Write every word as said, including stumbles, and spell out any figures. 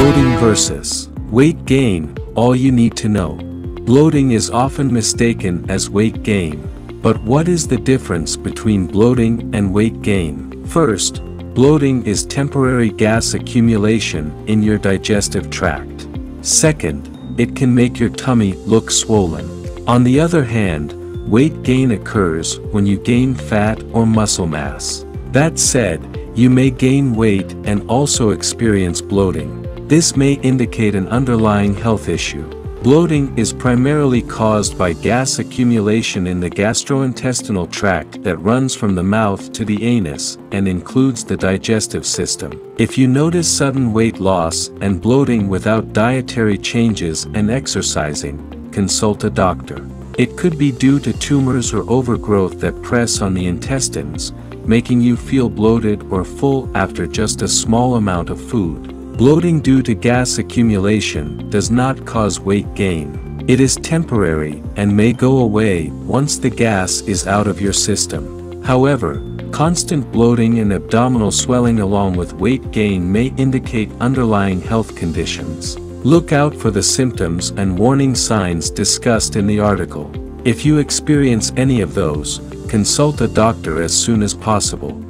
Bloating versus weight gain, all you need to know. Bloating is often mistaken as weight gain. But what is the difference between bloating and weight gain? First, bloating is temporary gas accumulation in your digestive tract. Second, it can make your tummy look swollen. On the other hand, weight gain occurs when you gain fat or muscle mass. That said, you may gain weight and also experience bloating. This may indicate an underlying health issue. Bloating is primarily caused by gas accumulation in the gastrointestinal tract that runs from the mouth to the anus and includes the digestive system. If you notice sudden weight loss and bloating without dietary changes and exercising, consult a doctor. It could be due to tumors or overgrowth that press on the intestines, making you feel bloated or full after just a small amount of food. Bloating due to gas accumulation does not cause weight gain. It is temporary and may go away once the gas is out of your system. However, constant bloating and abdominal swelling along with weight gain may indicate underlying health conditions. Look out for the symptoms and warning signs discussed in the article. If you experience any of those, consult a doctor as soon as possible.